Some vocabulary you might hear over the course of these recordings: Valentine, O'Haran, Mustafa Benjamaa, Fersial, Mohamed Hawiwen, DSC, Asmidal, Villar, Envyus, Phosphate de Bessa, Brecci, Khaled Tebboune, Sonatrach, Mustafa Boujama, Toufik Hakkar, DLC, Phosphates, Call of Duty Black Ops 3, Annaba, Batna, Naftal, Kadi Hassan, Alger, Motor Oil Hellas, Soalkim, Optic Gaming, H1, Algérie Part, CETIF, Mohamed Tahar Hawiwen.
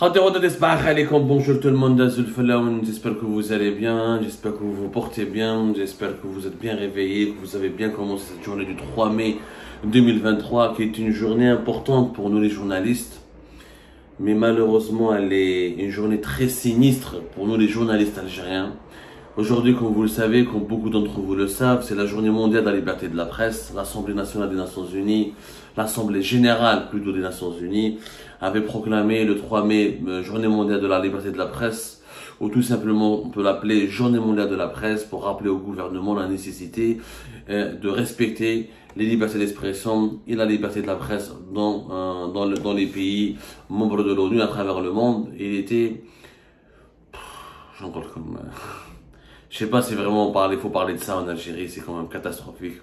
Bonjour tout le monde, j'espère que vous allez bien, j'espère que vous vous portez bien, j'espère que vous êtes bien réveillés, que vous avez bien commencé cette journée du 3 mai 2023 qui est une journée importante pour nous les journalistes. Mais malheureusement, elle est une journée très sinistre pour nous les journalistes algériens. Aujourd'hui, comme vous le savez, comme beaucoup d'entre vous le savent, c'est la journée mondiale de la liberté de la presse. L'Assemblée nationale des Nations Unies, l'Assemblée générale plutôt des Nations Unies, avait proclamé le 3 mai journée mondiale de la liberté de la presse, ou tout simplement on peut l'appeler journée mondiale de la presse pour rappeler au gouvernement la nécessité de respecter les libertés d'expression et la liberté de la presse dans les pays membres de l'ONU à travers le monde. Il était... Je sais pas si vraiment il faut parler de ça en Algérie, c'est quand même catastrophique.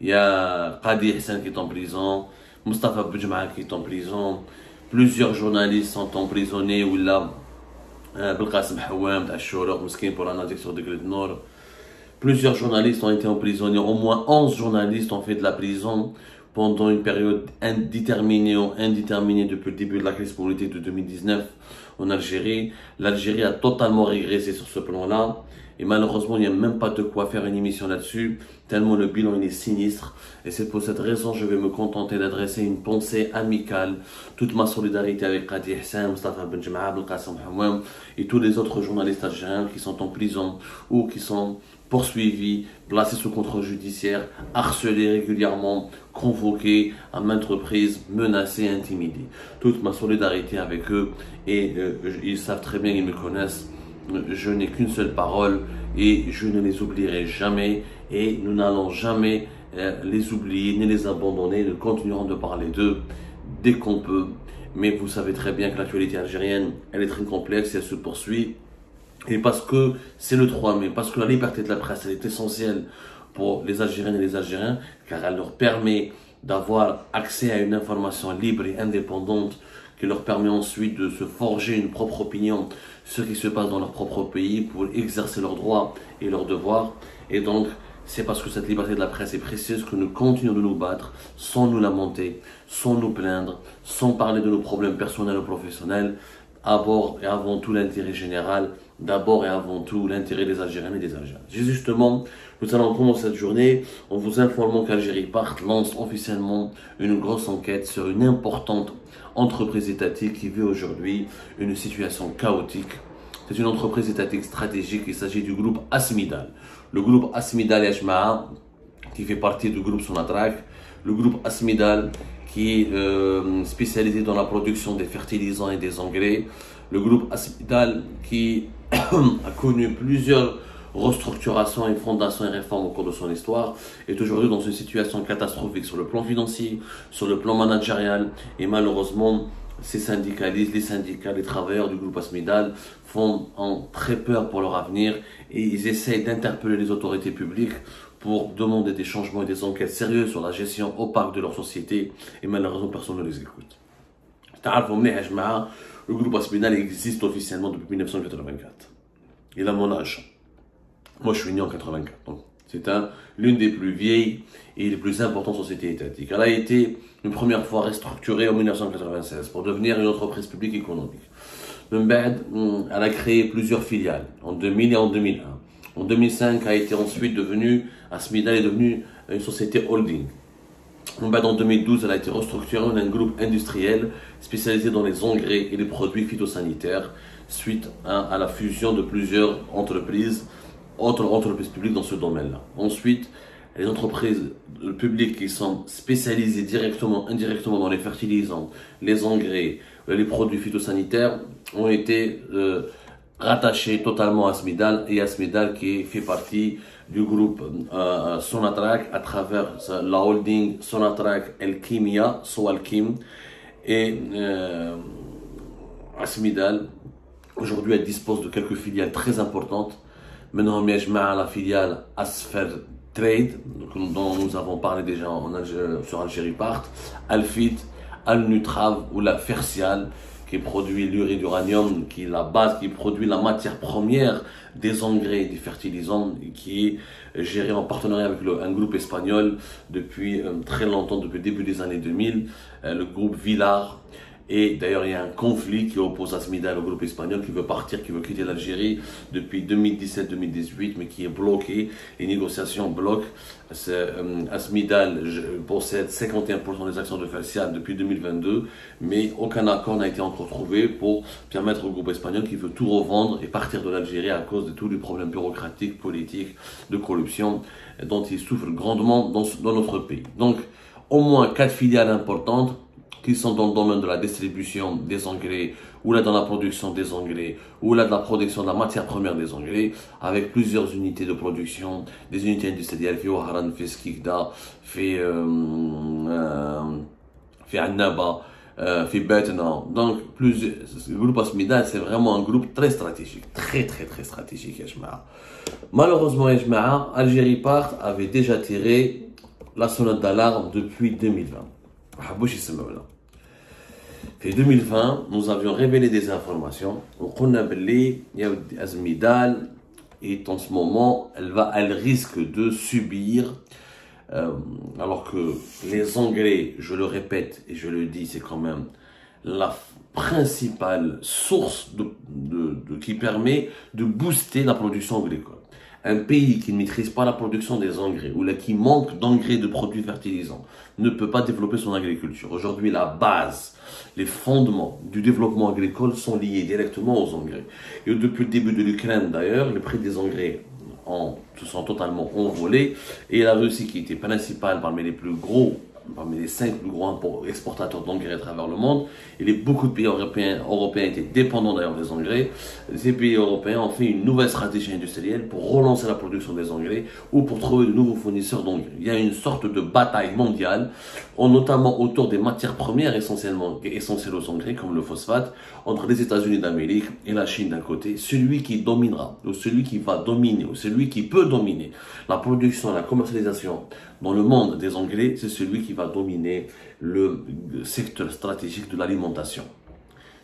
Il y a Kadi Hassan qui est en prison, Mustafa Boujama qui est en prison, plusieurs journalistes sont emprisonnés, ou là, Belqassem Hammam, pour un addiction de Nord. Plusieurs journalistes ont été emprisonnés, au moins 11 journalistes ont fait de la prison pendant une période indéterminée ou indéterminée depuis le début de la crise politique de 2019 en Algérie. L'Algérie a totalement régressé sur ce plan-là. Et malheureusement, il n'y a même pas de quoi faire une émission là-dessus, tellement le bilan il est sinistre. Et c'est pour cette raison que je vais me contenter d'adresser une pensée amicale, toute ma solidarité avec Kadi Hassan, Mustafa Benjamaa, Belqassem Hammam et tous les autres journalistes algériens qui sont en prison ou qui sont poursuivis, placés sous contrôle judiciaire, harcelés régulièrement, convoqués à maintes reprises, menacés, intimidés. Toute ma solidarité avec eux et ils savent très bien, ils me connaissent. Je n'ai qu'une seule parole et je ne les oublierai jamais et nous n'allons jamais les oublier, ni les abandonner, nous continuerons de parler d'eux dès qu'on peut. Mais vous savez très bien que l'actualité algérienne, elle est très complexe et elle se poursuit. Et parce que c'est le 3 mai, parce que la liberté de la presse, elle est essentielle pour les Algériennes et les Algériens, car elle leur permet d'avoir accès à une information libre et indépendante qui leur permet ensuite de se forger une propre opinion, ce qui se passe dans leur propre pays pour exercer leurs droits et leurs devoirs. Et donc, c'est parce que cette liberté de la presse est précieuse que nous continuons de nous battre sans nous lamenter, sans nous plaindre, sans parler de nos problèmes personnels ou professionnels, avant tout l'intérêt général, d'abord et avant tout l'intérêt des Algériens et des Algériens. Justement, nous allons commencer cette journée en vous informant qu'Algérie Part lance officiellement une grosse enquête sur une importante entreprise étatique qui vit aujourd'hui une situation chaotique. C'est une entreprise étatique stratégique, il s'agit du groupe Asmidal. Le groupe Asmidal Yajmaa, qui fait partie du groupe Sonatrach, le groupe Asmidal qui est spécialisé dans la production des fertilisants et des engrais, le groupe Asmidal qui a connu plusieurs restructuration et fondation et réforme au cours de son histoire est aujourd'hui dans une situation catastrophique sur le plan financier, sur le plan managérial et malheureusement ces syndicalistes, les syndicats, les travailleurs du groupe Asmidal font très peur pour leur avenir et ils essayent d'interpeller les autorités publiques pour demander des changements et des enquêtes sérieuses sur la gestion opaque de leur société et malheureusement personne ne les écoute. Le groupe Asmidal existe officiellement depuis 1984. Il a mon âge. Moi, je suis né en 84, donc c'est l'une des plus vieilles et les plus importantes sociétés étatiques. Elle a été une première fois restructurée en 1996 pour devenir une entreprise publique économique. Elle a créé plusieurs filiales en 2000 et en 2001. En 2005, Asmidal est devenue une société holding. En 2012, elle a été restructurée en un groupe industriel spécialisé dans les engrais et les produits phytosanitaires suite à la fusion de plusieurs entreprises publiques dans ce domaine-là. Ensuite, les entreprises publiques qui sont spécialisées directement, indirectement dans les fertilisants, les engrais, les produits phytosanitaires ont été rattachées totalement à Asmidal et Asmidal qui fait partie du groupe Sonatrach à travers la holding Sonatrach El-Kimia, Soalkim et Asmidal. Aujourd'hui, elle dispose de quelques filiales très importantes. Maintenant, la filiale Asfer Trade, dont nous avons parlé déjà sur Algérie Part, Alfit, Alnutrave ou la Fersial, qui produit l'urée d'uranium, qui est la base, qui produit la matière première des engrais et des fertilisants, et qui est gérée en partenariat avec un groupe espagnol depuis très longtemps, depuis le début des années 2000, le groupe Villar. Et d'ailleurs, il y a un conflit qui oppose Asmida, le groupe espagnol, qui veut partir, qui veut quitter l'Algérie depuis 2017-2018, mais qui est bloqué. Les négociations bloquent. Asmida possède 51% des actions de Fersial depuis 2022, mais aucun accord n'a été encore trouvé pour permettre au groupe espagnol qui veut tout revendre et partir de l'Algérie à cause de tous les problèmes bureaucratiques, politiques, de corruption dont il souffre grandement dans notre pays. Donc, au moins 4 filiales importantes qui sont dans le domaine de la distribution des engrais, ou là dans la production des engrais, ou là de la production de la matière première des engrais, avec plusieurs unités de production, des unités industrielles, fait O'Haran, fait Skikda, fait Annaba, fait Batna. Donc, le groupe Asmida, c'est vraiment un groupe très stratégique, très stratégique. Malheureusement, Algérie Part avait déjà tiré la sonnette d'alarme depuis 2020. En 2020, nous avions révélé des informations. Asmidal est en ce moment, elle risque de subir, alors que les engrais, je le répète et je le dis, c'est quand même la principale source qui permet de booster la production agricole. Un pays qui ne maîtrise pas la production des engrais ou là qui manque d'engrais de produits fertilisants ne peut pas développer son agriculture. Aujourd'hui, la base, les fondements du développement agricole sont liés directement aux engrais. Et depuis le début de l'Ukraine d'ailleurs, les prix des engrais se sont totalement envolés et la Russie qui était principale parmi les 5 plus gros exportateurs d'engrais à travers le monde, et beaucoup de pays européens étaient dépendants d'ailleurs des engrais. Ces pays européens ont fait une nouvelle stratégie industrielle pour relancer la production des engrais ou pour trouver de nouveaux fournisseurs d'engrais. Il y a une sorte de bataille mondiale, notamment autour des matières premières essentielles aux engrais, comme le phosphate, entre les États-Unis d'Amérique et la Chine d'un côté. Celui qui dominera, ou celui qui va dominer, ou celui qui peut dominer la production et la commercialisation dans le monde des engrais, c'est celui qui va dominer le secteur stratégique de l'alimentation.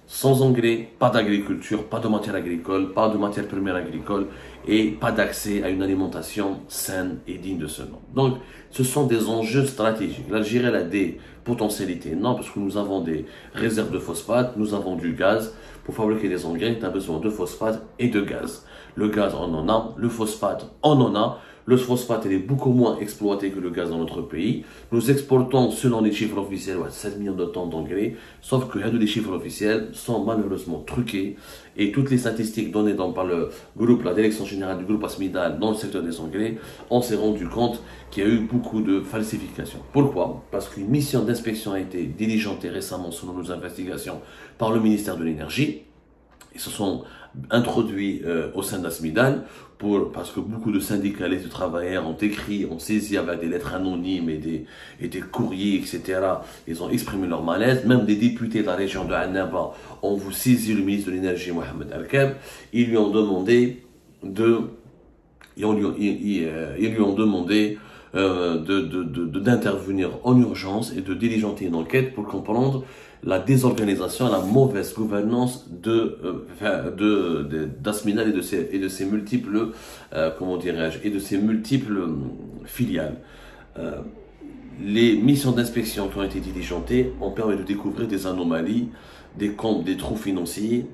Sans engrais, pas d'agriculture, pas de matière agricole, pas de matière première agricole et pas d'accès à une alimentation saine et digne de ce nom. Donc, ce sont des enjeux stratégiques. L'Algérie a des potentialités énormes parce que nous avons des réserves de phosphate, nous avons du gaz. Pour fabriquer des engrais, tu as besoin de phosphate et de gaz. Le gaz, on en a. Le phosphate, on en a. Le phosphate est beaucoup moins exploité que le gaz dans notre pays. Nous exportons, selon les chiffres officiels, 7 millions de tonnes d'engrais. Sauf que les chiffres officiels sont malheureusement truqués. Et toutes les statistiques données par le groupe, la direction générale du groupe Asmidal dans le secteur des engrais, on s'est rendu compte qu'il y a eu beaucoup de falsifications. Pourquoi? Parce qu'une mission d'inspection a été diligentée récemment, selon nos investigations, par le ministère de l'Énergie. Ils se sont introduits au sein d'Asmidal parce que beaucoup de syndicalistes de travailleurs ont écrit, ont saisi avec des lettres anonymes et des courriers, etc. Ils ont exprimé leur malaise. Même des députés de la région de Annaba ont saisi le ministre de l'Énergie, Mohamed Hawiwen. Ils lui ont demandé d'intervenir en urgence et de diligenter une enquête pour comprendre la désorganisation, la mauvaise gouvernance d'Asmidal et de ses multiples, filiales. Les missions d'inspection qui ont été diligentées ont permis de découvrir des anomalies, des comptes, des trous financiers,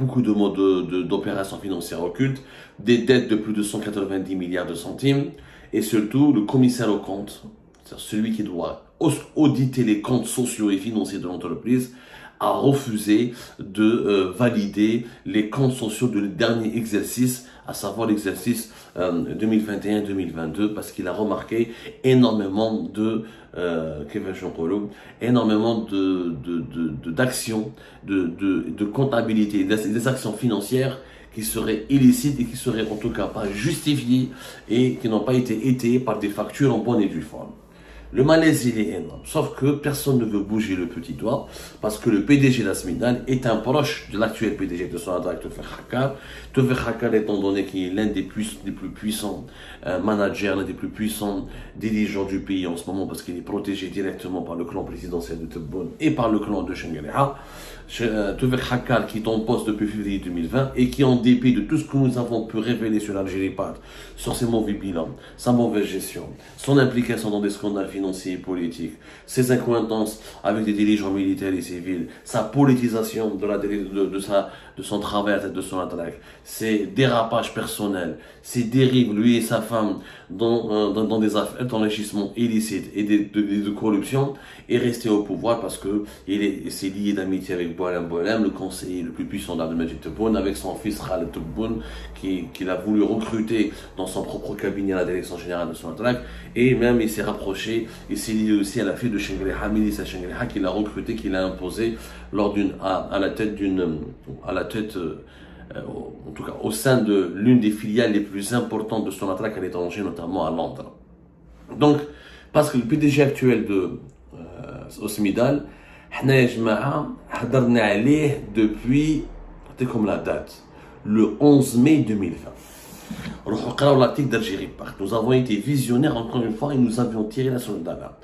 beaucoup d'opérations financières occultes, des dettes de plus de 190 milliards de centimes, et surtout le commissaire aux comptes, c'est-à-dire celui qui doit auditer les comptes sociaux et financiers de l'entreprise, a refusé de valider les comptes sociaux du dernier exercice, à savoir l'exercice 2021-2022, parce qu'il a remarqué énormément d'actions, de comptabilité, des actions financières qui seraient illicites et qui seraient en tout cas pas justifiées et qui n'ont pas été étayées par des factures en bonne et due forme. Le malaise, il est énorme, sauf que personne ne veut bouger le petit doigt parce que le PDG d'Asmidal est un proche de l'actuel PDG de Sonatrach, Toufik Hakkar. Toufik Hakkar, étant donné qu'il est l'un des plus puissants managers, l'un des plus puissants dirigeants du pays en ce moment parce qu'il est protégé directement par le clan présidentiel de Tebboune et par le clan de Chengriha. Toufik Hakkar qui est en poste depuis février 2020 et qui, en dépit de tout ce que nous avons pu révéler sur l'Algérie Part, sur ses mauvais bilans, sa mauvaise gestion, son implication dans des scandales financiers, financier et politique, ses accointances avec des dirigeants militaires et civils, sa politisation de son travail à la tête de Sonatrach, ses dérapages personnels, ses dérives, lui et sa femme, dans des affaires d'enrichissement illicite et de corruption, est resté au pouvoir parce que il s'est lié d'amitié avec Boalem, le conseiller le plus puissant d'Alnutrave Tebboune, avec son fils Khaled Tebboune, qu'il a voulu recruter dans son propre cabinet à la direction générale de Sonatrach, et même il s'est rapproché, il s'est lié aussi à la fille de Chengriha, Mélissa Chengriha, qu'il a recruté, qu'il a imposé lors d'une au sein de l'une des filiales les plus importantes de Sonatrach à l'étranger, notamment à Londres. Donc, parce que le PDG actuel de Osmidal, depuis, c'est comme la date, le 11 mai 2020. Nous avons été visionnaires encore une fois et nous avions tiré la sonnette d'alarme.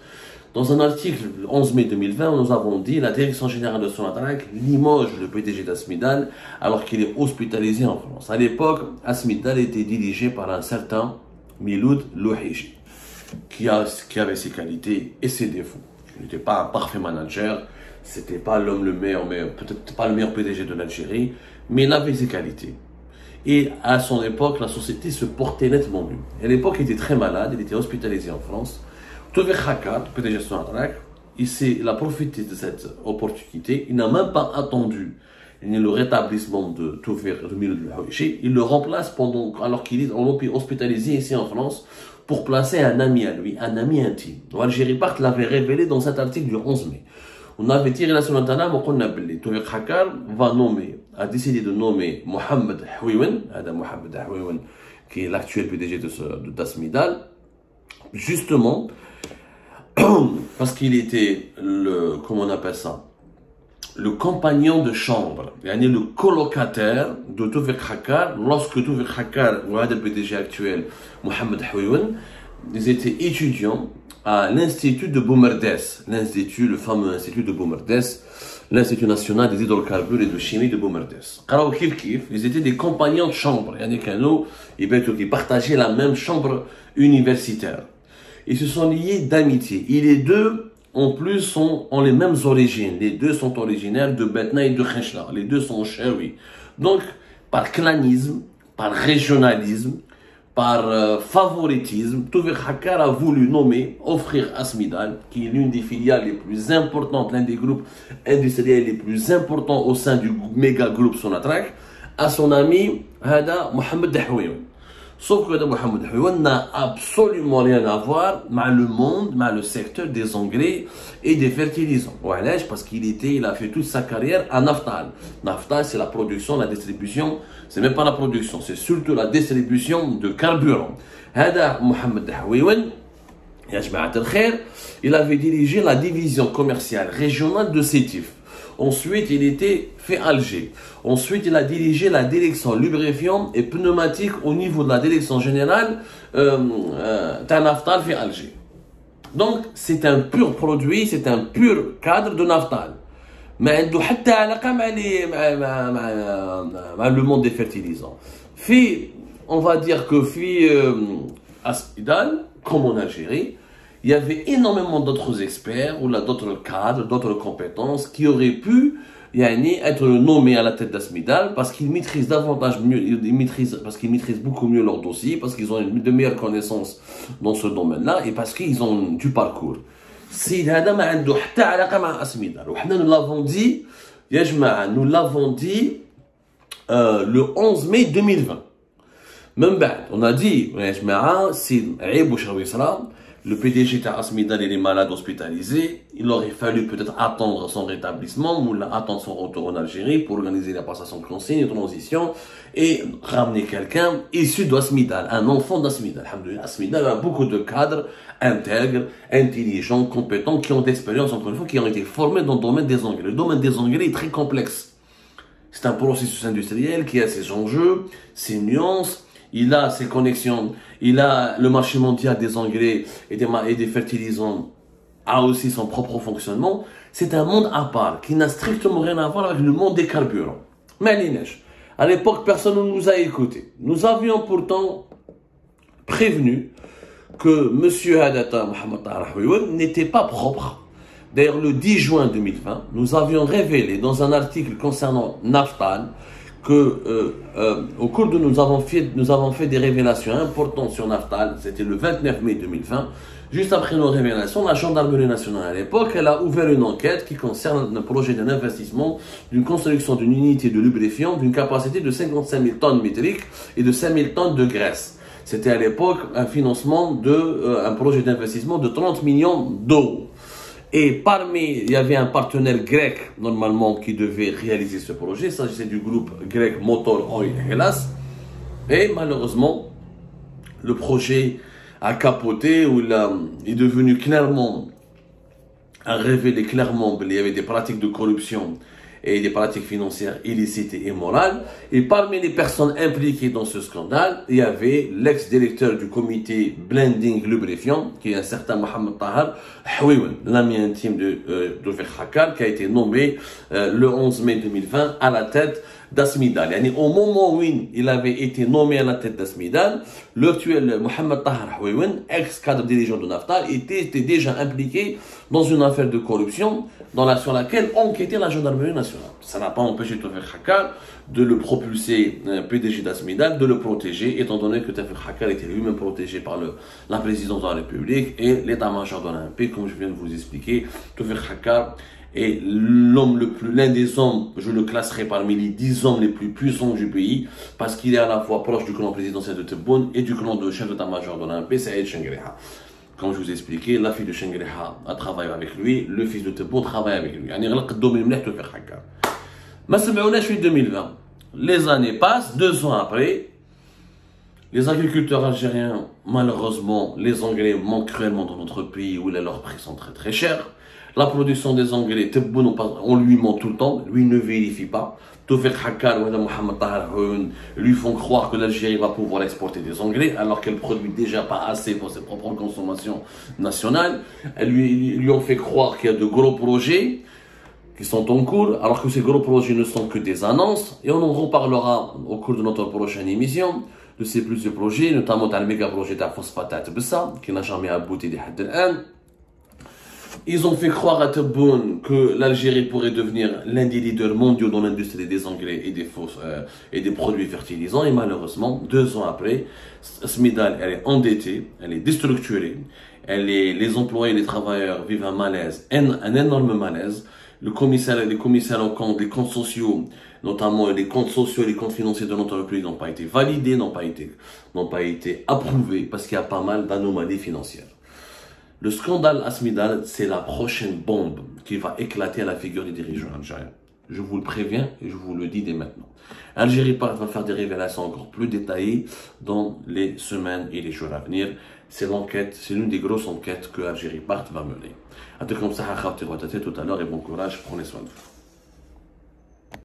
Dans un article le 11 mai 2020, nous avons dit la direction générale de Sonatrach limoge le PDG d'Asmidal alors qu'il est hospitalisé en France. À l'époque, Asmidal était dirigé par un certain Miloud Louhiji, qui avait ses qualités et ses défauts. Il n'était pas un parfait manager, c'était pas l'homme le meilleur, mais peut-être pas le meilleur PDG de l'Algérie, mais il avait ses qualités. Et à son époque, la société se portait nettement mieux. À l'époque, il était très malade, il était hospitalisé en France. Toufik Hakkar, PDG Sonatrach, il a profité de cette opportunité, il n'a même pas attendu le rétablissement de Toufik Hakkar, il le remplace alors qu'il est hospitalisé ici en France, pour placer un ami à lui, un ami intime. Algérie Part l'avait révélé dans cet article du 11 mai. On avait tiré la sonnette d'alarme, on a appelé Toufik Hakkar a décidé de nommer Mohamed Hawiwen, qui est l'actuel PDG de Asmidal, justement parce qu'il était le, comment on appelle ça, le compagnon de chambre, yani le colocataire de Toufik Hakkar, lorsque Toufik Hakkar ou le PDG actuel Mohamed Hawiwen, ils étaient étudiants à l'Institut de Boumerdes, le fameux Institut de Boumerdes, l'Institut National des Hydrocarbures et de Chimie de Boumerdes. Ils étaient des compagnons de chambre, yani qui partageaient la même chambre universitaire. Ils se sont liés d'amitié. Et les deux, en plus, ont les mêmes origines. Les deux sont originaires de Batna et de Chengriha. Les deux sont Chaoui. Donc, par clanisme, par régionalisme, par favoritisme, Toufik Hakkar a voulu nommer, offrir Asmidal, qui est l'une des filiales les plus importantes, l'un des groupes industriels les plus importants au sein du méga groupe Sonatrach, à son ami Mohamed Hawiwen. Sauf que Mohamed Hawiwen n'a absolument rien à voir avec le monde, avec le secteur des engrais et des fertilisants. Parce qu'il a fait toute sa carrière à Naftal. Naftal, c'est la production, la distribution, c'est même pas la production, c'est surtout la distribution de carburant. Mohamed Hawiwen, il avait dirigé la division commerciale régionale de CETIF. Ensuite, il était fait Alger. Ensuite, il a dirigé la direction lubrifiant et pneumatique au niveau de la direction générale de Naftal fait Alger. Donc, c'est un pur produit, c'est un pur cadre de Naftal. Mais il a le monde des fertilisants. On va dire que Asmidal, comme en Algérie, il y avait énormément d'autres experts ou d'autres cadres, d'autres compétences qui auraient pu être nommés à la tête d'Asmidal parce qu'ils maîtrisent davantage mieux, parce qu'ils maîtrisent beaucoup mieux leur dossier, parce qu'ils ont de meilleures connaissances dans ce domaine-là et parce qu'ils ont du parcours. Nous l'avons dit, le 11 mai 2020. Même on a dit, le PDG d'Asmidal est malade hospitalisé, il aurait fallu peut-être attendre son rétablissement ou attendre son retour en Algérie pour organiser la passation de consigne, de transition et ramener quelqu'un issu d'Asmidal, un enfant d'Asmidal. Asmidal a beaucoup de cadres intègres, intelligents, compétents, qui ont d'expérience, encore une fois, qui ont été formés dans le domaine des engrais. Le domaine des engrais est très complexe. C'est un processus industriel qui a ses enjeux, ses nuances. Il a ses connexions, il a le marché mondial des engrais et des fertilisants, a aussi son propre fonctionnement. C'est un monde à part qui n'a strictement rien à voir avec le monde des carburants. Mais à l'époque, personne ne nous a écoutés. Nous avions pourtant prévenu que M. Hadata Mohamed Tahar Hawiwen n'était pas propre. D'ailleurs, le 10 juin 2020, nous avions révélé dans un article concernant Naphtal que, au cours de nous avons fait des révélations importantes sur Naphtal, c'était le 29 mai 2020, juste après nos révélations, la gendarmerie nationale à l'époque, elle a ouvert une enquête qui concerne un projet d'un investissement, d'une construction d'une unité de lubrifiant d'une capacité de 55 000 tonnes métriques et de 5 000 tonnes de graisse. C'était à l'époque un financement de, un projet d'investissement de 30 millions d'euros. Et parmi, il y avait un partenaire grec, normalement, qui devait réaliser ce projet. Il s'agissait du groupe grec Motor Oil Hellas. Et malheureusement, le projet a capoté, où il est devenu clairement, a révélé clairement qu'il y avait des pratiques de corruption et des pratiques financières illicites et immorales. Et parmi les personnes impliquées dans ce scandale, il y avait l'ex-directeur du comité Blending Lubrifiant, qui est un certain Mohamed Tahar Hawiwen, l'ami intime de Toufik Hakkar, qui a été nommé le 11 mai 2020 à la tête d'Asmidal. Yani, au moment où il avait été nommé à la tête d'Asmidal, l'actuel Mohamed Tahar Hawiwen, ex-cadre dirigeant de Naphtal, était déjà impliqué dans une affaire de corruption sur laquelle enquêtait la gendarmerie nationale. Ça n'a pas empêché Toufik Hakkar de le propulser PDG d'Asmidal, de le protéger, étant donné que Toufik Hakkar était lui-même protégé par la présidence de la République et l'état-major de l'Olympique, comme je viens de vous expliquer. Toufik Hakkar est l'un des hommes, je le classerai parmi les 10 hommes les plus puissants du pays, parce qu'il est à la fois proche du clan présidentiel de Tebboune et du clan de chef d'état-major de l'Olympique, Saïd Chengriha. Comme je vous ai expliqué, la fille de Chengriha a travaillé avec lui, le fils de Tebboune travaille avec lui. Mais c'est bien, je suis 2020. Les années passent, 2 ans après, les agriculteurs algériens, malheureusement, les engrais manquent cruellement dans notre pays où leurs prix sont très très chers. La production des engrais, Tebboune, on lui ment tout le temps, lui ne vérifie pas. Toufik Hakkar ou Mohamed Tahar Hawiwen lui font croire que l'Algérie va pouvoir exporter des engrais alors qu'elle produit déjà pas assez pour ses propres consommations nationales. Ils lui ont fait croire qu'il y a de gros projets qui sont en cours, alors que ces gros projets ne sont que des annonces. Et on en reparlera au cours de notre prochaine émission de ces plusieurs projets, notamment le méga projet de Phosphate de Bessa qui n'a jamais abouti de Haddel'an. Ils ont fait croire à Tebboune que l'Algérie pourrait devenir l'un des leaders mondiaux dans l'industrie des engrais et des produits fertilisants. Et malheureusement, 2 ans après, Asmidal, elle est endettée, elle est déstructurée, les employés et les travailleurs vivent un malaise, un énorme malaise. Les commissaires aux comptes, les comptes sociaux, notamment les comptes sociaux et les comptes financiers de notre pays n'ont pas été validés, n'ont pas été approuvés parce qu'il y a pas mal d'anomalies financières. Le scandale Asmidal, c'est la prochaine bombe qui va éclater à la figure des dirigeants algériens. Je vous le préviens et je vous le dis dès maintenant. Algérie Part va faire des révélations encore plus détaillées dans les semaines et les jours à venir. C'est l'enquête, c'est l'une des grosses enquêtes que Algérie Part va mener. A tout comme ça, tout à l'heure et bon courage, prenez soin de vous.